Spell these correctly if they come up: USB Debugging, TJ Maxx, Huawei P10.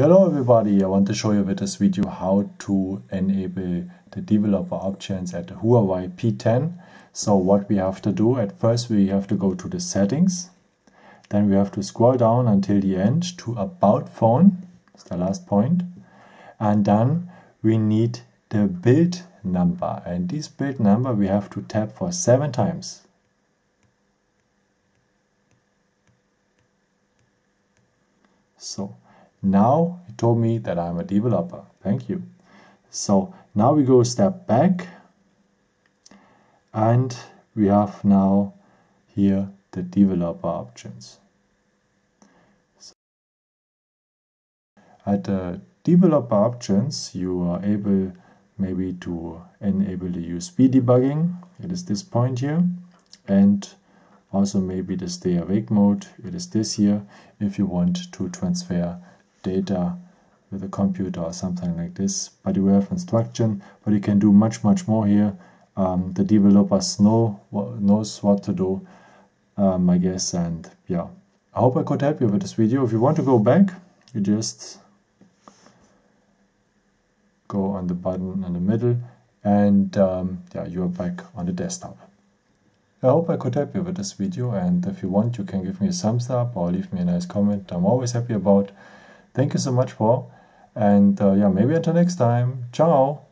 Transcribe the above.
Hello everybody, I want to show you with this video how to enable the developer options at the Huawei P10. So what we have to do, at first we have to go to the settings, then we have to scroll down until the end to about phone, it's the last point, and then we need the build number, and this build number we have to tap for 7 times. So now it told me that I'm a developer. Thank you. So now we go a step back, and we have now here the developer options. So at the developer options, you are able maybe to enable the USB debugging. It is this point here, and also maybe the stay awake mode. It is this here if you want to transfer data with a computer or something like this, but you have instruction, but you can do much more here. The developers knows what to do, I guess. And yeah, I hope I could help you with this video. If you want to go back, you just go on the button in the middle, and yeah, you are back on the desktop. I hope I could help you with this video, and if you want, you can give me a thumbs up or leave me a nice comment. I'm always happy about. Thank you so much, Paul, and yeah, maybe until next time. Ciao!